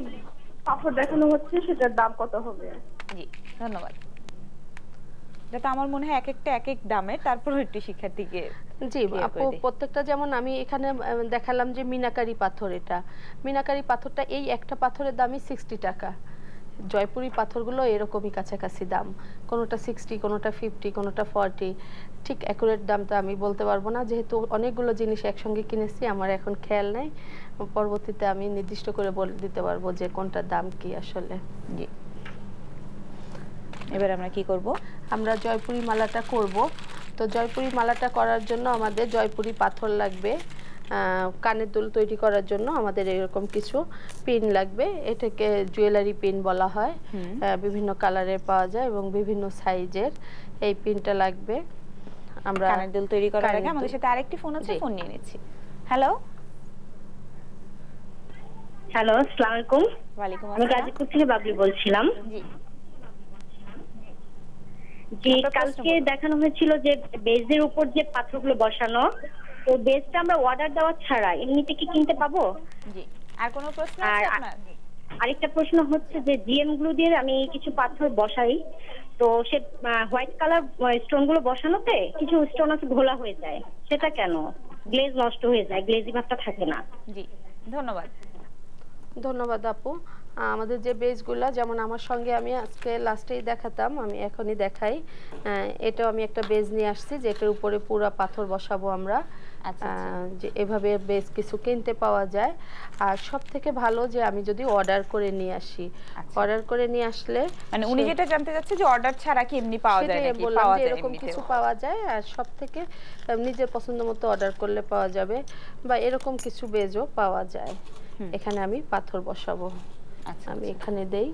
পাপড় দেখানো হচ্ছে, সেটার দাম কত হবে? জি ধন্যবাদ। এটা আমার মনে হয় এক একটা এক এক দামে, তারপর একটি শিক্ষার্থীকে জি আপু প্রত্যেকটা, যেমন আমি এখানে দেখালাম যে মিনাকারি পাথর, এটা মিনাকারি পাথরটা এই একটা পাথরের দামই 60 টাকা। জয়পুরি পাথরগুলো এরকমই কাছাকাছি দাম, কোনোটা 60, কোনোটা 50, কোনোটা 40। ঠিক অ্যাকুরেট দামটা আমি বলতে পারবো না, যেহেতু অনেকগুলো জিনিস একসঙ্গে কিনেছি আমার এখন খেয়াল নেই, পরবর্তীতে আমি নির্দিষ্ট করে বলে দিতে পারবো যে কোনটার দাম কি আসলে। জি এবার আমরা কি করব? আমরা জয়পুরি মালাটা করব। তো জয়পুরি মালাটা করার জন্য আমাদের জয়পুরি পাথর লাগবে, কানের দুল তৈরি করার জন্য আমাদের এরকম কিছু পিন লাগবে, এটাকে জুয়েলারি পিন বলা হয়, বিভিন্ন কালারে পাওয়া যায় এবং বিভিন্ন সাইজের। এই পিনটা লাগবে। আমরা কানের দুল তৈরি করার আগে আমাদের সাথে আরেকটি ফোন আছে, ফোন নিয়ে নেছি। হ্যালো হ্যালো আসসালামু আলাইকুম। ওয়া আলাইকুম আসসালাম। আমি গাজীপুর থেকে বাবলি বলছিলাম। জি জি কালকে দেখানো হয়েছিল যে বেজের উপর যে পাথরগুলো বসানো, তো বেজটা আমরা অর্ডার দেওয়া ছাড়া এমনিতে কি কিনতে পাবো? জি আর কোনো প্রশ্ন আছে আপনার? আরেকটা প্রশ্ন হচ্ছে যে জিএম গ্লু দিয়ে আমি কিছু পাথর বসাই, তো সে হোয়াইট কালার স্টোনগুলো বসানোতে কিছু স্টোন আছে ঘোলা হয়ে যায়, সেটা কেন? গ্লেজ নষ্ট হয়ে যায়, গ্লেজি ভাবটা থাকে না। জি ধন্যবাদ। ধন্যবাদ আপু। আমাদের যে বেজগুলো, যেমন আমার সঙ্গে আমি আজকে লাস্টেই দেখাতাম, আমি এখনই দেখাই। এটাও আমি একটা বেজ নিয়ে আসছি, যেটার উপরে পুরো পাথর বসাবো আমরা। যে এভাবে বেজ কিছু কিনতে পাওয়া যায়। আর সব থেকে ভালো যে আমি যদি অর্ডার করে নিয়ে আসি, অর্ডার করে নিয়ে আসলে মানে উনি যেটা জানতে যাচ্ছে যে অর্ডার ছাড়া কি এমনি পাওয়া যায় নাকি, পাওয়া যায় এরকম কিছু পাওয়া যায়। আর সব থেকে নিজের পছন্দ মতো অর্ডার করলে পাওয়া যাবে, বা এরকম কিছু বেজও পাওয়া যায়। এখানে আমি পাথর বসাবো, আমি এখানে দেই,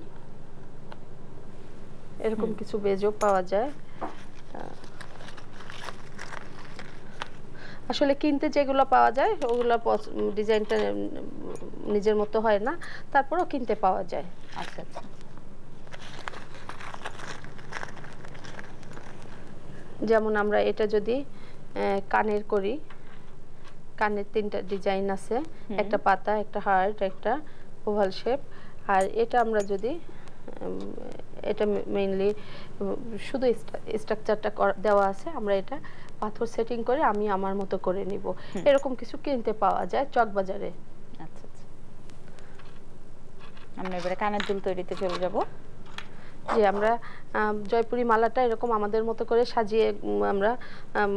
এরকম কিছু বেজও পাওয়া যায়। আসলে কিনতে যেগুলো পাওয়া যায় ওগুলো ডিজাইনটা নিজের মতো হয় না, তারপরও কিনতে পাওয়া যায়। আচ্ছা আচ্ছা। যেমন আমরা এটা যদি কানের করি, কানের তিনটা ডিজাইন আছে, একটা পাতা, একটা হার্ট, একটা ওভাল শেপ। আর এটা আমরা যদি এটা মেইনলি শুধু স্ট্রাকচারটা দেওয়া আছে, আমরা এটা পাথর সেটিং করে আমি আমার মতো করে নিব। এরকম কিছু কিনতে পাওয়া যায় চকবাজারে। আচ্ছা আচ্ছা। আমরা এবারে কানের দুল তৈরিতে চলে যাব। যে আমরা জয়পুরি মালাটা এরকম আমাদের মতো করে সাজিয়ে আমরা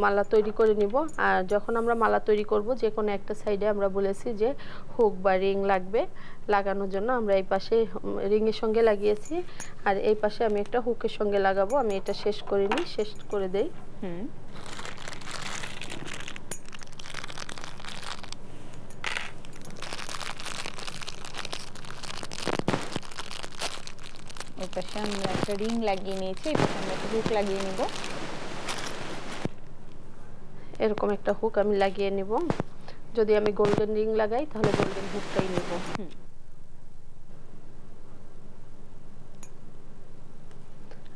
মালা তৈরি করে নিব। আর যখন আমরা মালা তৈরি করব, যে কোনো একটা সাইডে আমরা বলেছি যে হুক বা রিং লাগবে, লাগানোর জন্য আমরা এই পাশে রিংয়ের সঙ্গে লাগিয়েছি, আর এই পাশে আমি একটা হুকের সঙ্গে লাগাবো। আমি এটা শেষ করে নিই, শেষ করে দেই। পাশে আমি একটা রিং লাগিয়ে নিয়েছি, এখানে একটা হুক লাগিয়ে নিব, এরকম একটা হুক আমি লাগিয়ে নিব। যদি আমি গোল্ডেন রিং লাগাই তাহলে গোল্ডেন হুকটাই নিব।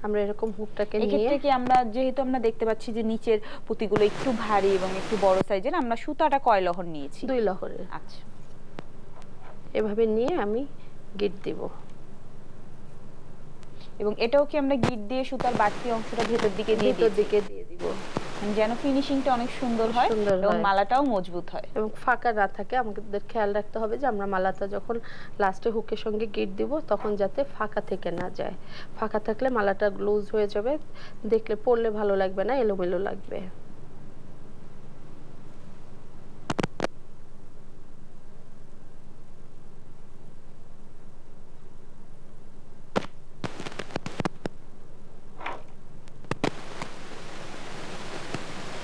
আমরা এরকম হুকটাকে নিয়ে এক্ষেত্রে কি আমরা, যেহেতু আমরা দেখতে পাচ্ছি যে নিচের পুঁতিগুলো একটু ভারী এবং একটু বড় সাইজের, আমরা সুতাটা কয় লহর নিয়েছি? 2 লহরের। আচ্ছা, এভাবে নিয়ে আমি গিট দেব। এবং এটাও কি আমরা গিট দিয়ে সুতার বাকি অংশটা ভেতর দিকে দিয়ে দিব, যেন ফিনিশিংটা অনেক সুন্দর হয় এবং মালাটাও মজবুত হয় এবং ফাঁকা না থাকে। আমাদের খেয়াল রাখতে হবে যে আমরা মালাটা যখন লাস্টে হুকের সঙ্গে গিট দিব তখন যাতে ফাঁকা থেকে না যায়। ফাঁকা থাকলে মালাটা লুজ হয়ে যাবে, দেখলে পরলে ভালো লাগবে না, এলোমেলো লাগবে।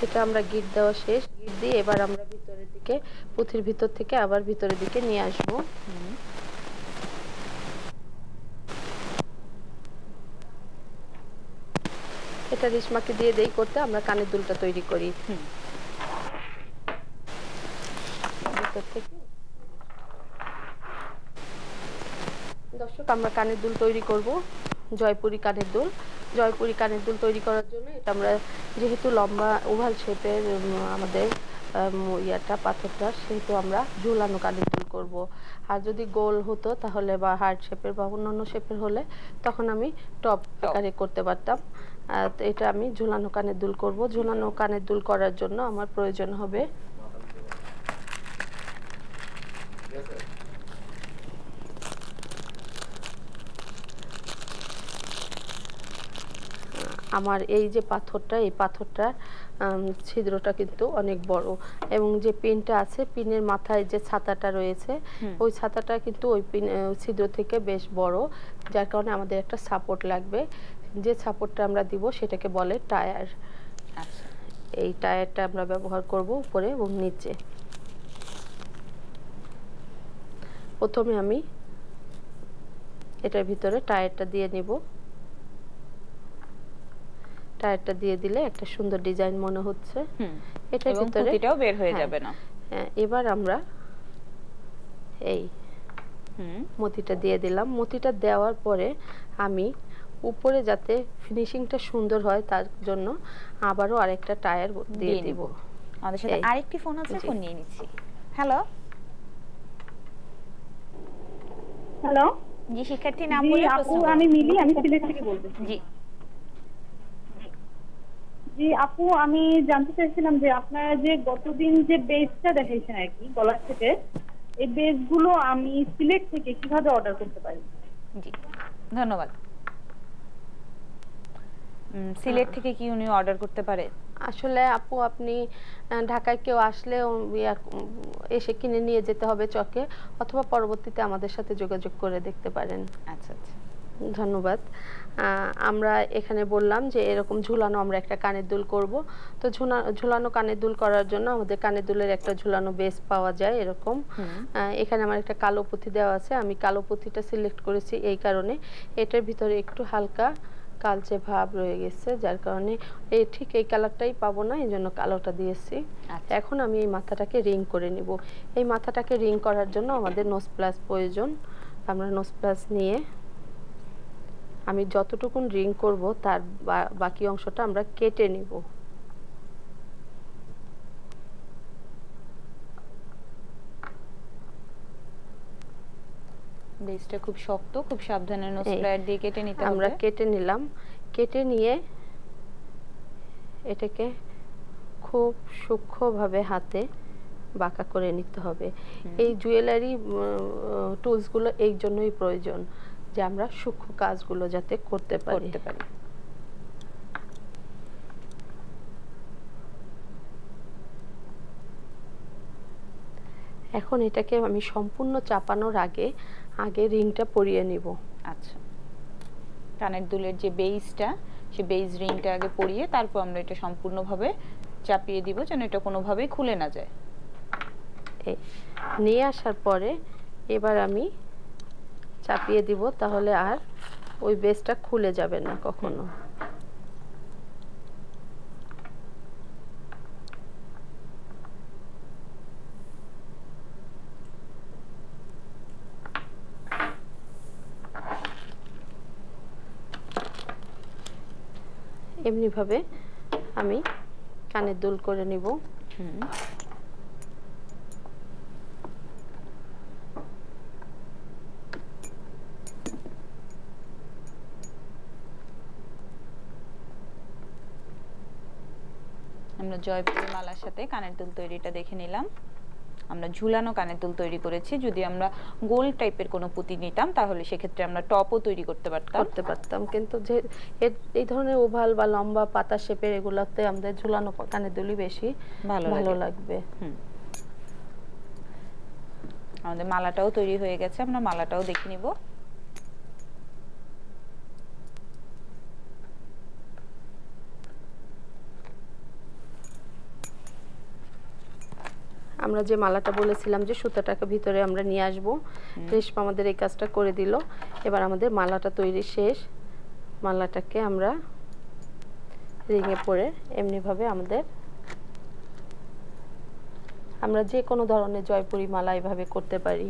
এটা আমরা গিট দেওয়া শেষ। গিট দিয়ে এবার আমরা ভিতরের দিকে, পুঁথির ভিতর থেকে আবার ভিতরের দিকে নিয়ে আসব। এটা রেশমাকে দিয়ে দেই করতে, আমরা কানের দুলটা তৈরি করি। ভিতর থেকে দর্শক আমরা কানের দুল তৈরি করব। জয়পুরি কানের দুল। জয়পুরি কানের দুল তৈরি করার জন্য এটা আমরা যেহেতু লম্বা ওভাল শেপের আমাদের ইয়াটা পাথরটা, সেহেতু আমরা ঝুলানো কানের দুল করব। আর যদি গোল হতো তাহলে বা হার্ট শেপের বা অন্যান্য শেপের হলে তখন আমি টপ আকারে করতে পারতাম। তো এটা আমি ঝুলানো কানের দুল করব। ঝুলানো কানের দুল করার জন্য আমার প্রয়োজন হবে আমার এই যে পাথরটা, এই পাথরটার ছিদ্রটা কিন্তু অনেক বড়, এবং যে পিনটা আছে পিনের মাথায় যে ছাতাটা রয়েছে ওই ছাতাটা কিন্তু ওই পিন ছিদ্র থেকে বেশ বড়, যার কারণে আমাদের একটা সাপোর্ট লাগবে। যে সাপোর্টটা আমরা দিব সেটাকে বলে টায়ার। এই টায়ারটা আমরা ব্যবহার করব উপরে এবং নিচে। প্রথমে আমি এটার ভিতরে টায়ারটা দিয়ে নিব। টায়ারটা দিয়ে দিলে একটা সুন্দর ডিজাইন মনে হচ্ছে। এটার ভিতরে পুঁতিটাও বের হয়ে যাবে না। এবার আমরা এই মতিটা দিয়ে দিলাম। মতিটা দেওয়ার পরে আমি উপরে যাতে ফিনিশিংটা সুন্দর হয় তার জন্য আবারও আরেকটা টায়ার দিয়ে দিব। আমাদের সাথে আরেকটি ফোন আছে, ফোন নিয়ে নিচ্ছি। হ্যালো হ্যালো, জি শিক্ষার্থী নাম বলে প্রশ্ন। আমি মিলি, আমি সিলেট থেকে বলতেছি। জি জি আপু, আমি জানতে চাইছিলাম যে আপনারা যে গতদিন যে বেসটা দেখাইছেন আর কি গলার থেকে, এই বেসগুলো আমি সিলেট থেকে কিভাবে অর্ডার করতে পারি? জি ধন্যবাদ। সিলেট থেকে কি উনি অর্ডার করতে পারে? আসলে আপু আপনি ঢাকায় কেউ আসলে এসে কিনে নিয়ে যেতে হবে চকে, অথবা পরবর্তীতে আমাদের সাথে যোগাযোগ করে দেখতে পারেন। আচ্ছা আচ্ছা ধন্যবাদ। আমরা এখানে বললাম যে এরকম ঝুলানো আমরা একটা কানের দুল করব। তো ঝুলানো কানের দুল করার জন্য আমাদের কানের দুলের একটা ঝুলানো বেস পাওয়া যায় এরকম। এখানে আমার একটা কালো পুঁতি দেওয়া আছে, আমি কালো পুঁতিটা সিলেক্ট করেছি এই কারণে এটার ভিতরে একটু হালকা কালচে ভাব রয়ে গেছে, যার কারণে এই ঠিক এই কালারটাই পাবো না, এই জন্য কালোটা দিয়েছি। এখন আমি এই মাথাটাকে রিং করে নিব। এই মাথাটাকে রিং করার জন্য আমাদের নোজ প্লাস প্রয়োজন। আমরা নোজ প্লাস নিয়ে আমি যতটুকুন রিং করব তার বাকি অংশটা আমরা কেটে নিব। বেসটা খুব শক্ত, খুব সাবধানে নোজ প্লায়ার দিয়ে কেটে নিতে হবে। আমরা কেটে নিলাম। কেটে নিয়ে এটাকে খুব সূক্ষ্মভাবে হাতে বাঁকা করে নিতে হবে। এই জুয়েলারি টুলসগুলো এই জন্যই প্রয়োজন যে আমরা সূক্ষ্ম কাজগুলো যাতে করতে পারি। এখন এটাকে আমি সম্পূর্ণ চাপানোর আগে রিংটা পরিয়ে নিব। আচ্ছা, কানের দুলের যে বেসটা সেই বেস রিংটা আগে পরিয়ে তারপর আমরা এটা সম্পূর্ণভাবে চাপিয়ে দিব যেন এটা কোনোভাবেই খুলে না যায়। এই নিয়ে আসার পরে এবার আমি চাপিয়ে দিব, তাহলে আর ওই বেসটা খুলে যাবে না কখনো। এমনিভাবে আমি কানের দুল করে নিব। আমরা জয়পুরি মালার সাথে কানের দুল তৈরিটা দেখে নিলাম। আমরা ঝুলানো কানের দুল তৈরি করেছি। যদি আমরা গোল টাইপের কোনো পুঁতি নিতাম তাহলে সেক্ষেত্রে আমরা টপও তৈরি করতে পারতাম, কিন্তু যে এই ধরনের ওভাল বা লম্বা পাতা শেপের এগুলাতে আমাদের ঝুলানো কানের দুলই বেশি ভালো লাগবে। আমাদের মালাটাও তৈরি হয়ে গেছে, আমরা মালাটাও দেখে নিব। আমরা যে মালাটা বলেছিলাম যে সুতাটাকে ভিতরে আমরা নিয়ে আসবো, রেশমা আমাদের এই কাজটা করে দিল। এবার আমাদের মালাটা তৈরি শেষ। মালাটাকে আমরা রিঙে পরে এমনিভাবে আমরা যে কোনো ধরনের জয়পুরি মালা এভাবে করতে পারি।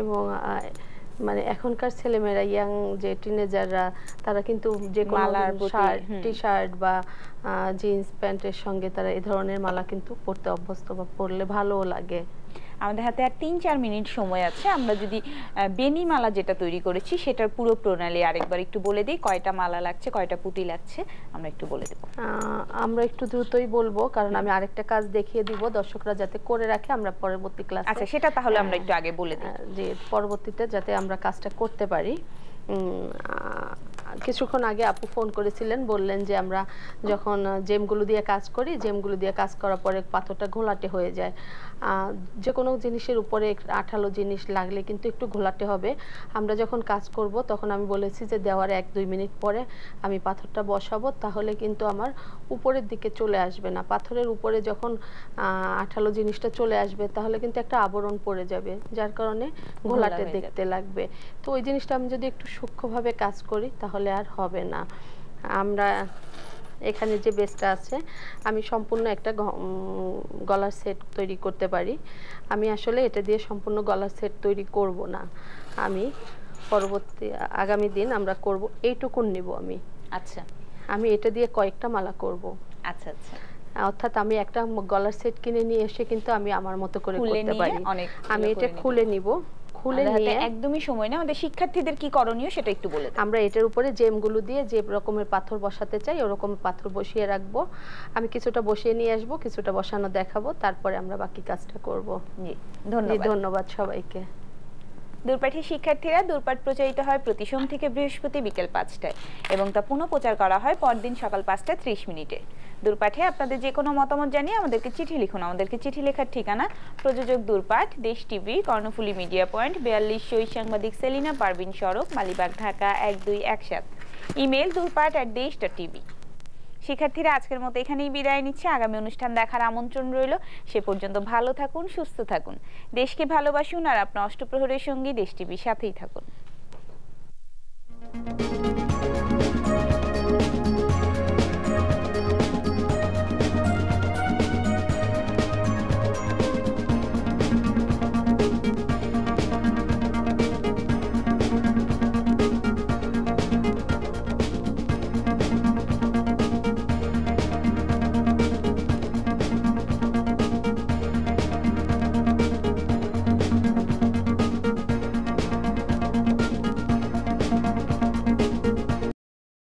এবং মানে এখনকার ছেলেমেয়েরা ইয়াং যে টিনেজাররা তারা কিন্তু যে মালার টি-শার্ট বা জিন্স প্যান্টের সঙ্গে তারা এই ধরনের মালা কিন্তু পরতে অভ্যস্ত বা পরলে ভালোও লাগে। আমাদের হাতে আর ৩-৪ মিনিট সময় আছে, আমরা যদি বেনি মালা যেটা তৈরি করেছি সেটার পুরো প্রণালী আরেকবার একটু বলে দিই, কয়টা মালা লাগছে কয়টা পুঁতি লাগছে আমরা একটু বলে দেব। আমরা একটু দ্রুতই বলবো কারণ আমি আরেকটা কাজ দেখিয়ে দিব দর্শকরা যাতে করে রাখে আমরা পরবর্তী ক্লাস। আচ্ছা সেটা তাহলে আমরা একটু আগে বলে দিই যে পরবর্তীতে যাতে আমরা কাজটা করতে পারি। কিছুক্ষণ আগে আপু ফোন করেছিলেন, বললেন যে আমরা যখন জেমগুলো দিয়ে কাজ করি জেমগুলো দিয়ে কাজ করার পরে পাথরটা ঘোলাটে হয়ে যায়, যে কোনো জিনিসের উপরে আঠালো জিনিস লাগলে কিন্তু একটু ঘোলাটে হবে। আমরা যখন কাজ করব তখন আমি বলেছি যে দেওয়ার 1-2 মিনিট পরে আমি পাথরটা বসাবো, তাহলে কিন্তু আমার উপরের দিকে চলে আসবে না। পাথরের উপরে যখন আঠালো জিনিসটা চলে আসবে তাহলে কিন্তু একটা আবরণ পড়ে যাবে, যার কারণে ঘোলাটে দেখতে লাগবে। তো ওই জিনিসটা আমি যদি একটু সূক্ষ্মভাবে কাজ করি তাহলে আর হবে না। আমরা এখানে যে বেসটা আছে আমি সম্পূর্ণ একটা গলার সেট তৈরি করতে পারি। আমি আসলে এটা দিয়ে সম্পূর্ণ গলার সেট তৈরি করব না, আমি পরবর্তী আগামী দিন আমরা করব, এইটুকুন নেব আমি। আচ্ছা আমি এটা দিয়ে কয়েকটা মালা করব। আচ্ছা আচ্ছা, অর্থাৎ আমি একটা গলার সেট কিনে নিয়ে এসে কিন্তু আমি আমার মতো করে করতে পারি। আমি এটা খুলে নিব, খুলে নিয়ে একদমই সময় না, আমাদের শিক্ষার্থীদের কি করণীয় সেটা একটু বলে। আমরা এটার উপরে জেমগুলো দিয়ে যে রকমের পাথর বসাতে চাই ওরকম পাথর বসিয়ে রাখবো। আমি কিছুটা বসিয়ে নিয়ে আসবো, কিছুটা বসানো দেখাবো, তারপরে আমরা বাকি কাজটা করব। ধন্যবাদ সবাইকে। দূরপাঠী শিক্ষার্থীরা, দূরপাঠ প্রচারিত হয় প্রতি সোম থেকে বৃহস্পতি বিকেল 5টায় এবং তা পুনঃপ্রচার করা হয় পরদিন সকাল 5:30। দূরপাঠে আপনাদের যে কোনো মতামত জানিয়ে আমাদেরকে চিঠি লিখুন। আমাদেরকে চিঠি লেখার ঠিকানা: প্রযোজক দূরপাঠ, Desh TV, Karnaphuli media point, 42 শহীদ সাংবাদিক সেলিনা পারভিন সড়ক, মালিবাগ, ঢাকা 1217। Email: durpat@desh.tv। শিক্ষার্থীরা, আজকের মতো এখানেই বিদায় নিচ্ছে। আগামী অনুষ্ঠান দেখার আমন্ত্রণ রইল। সে পর্যন্ত ভালো থাকুন, সুস্থ থাকুন, দেশকে ভালোবাসুন আর আপনার অষ্টপ্রহরের সঙ্গে দেশ টিভির সাথেই থাকুন।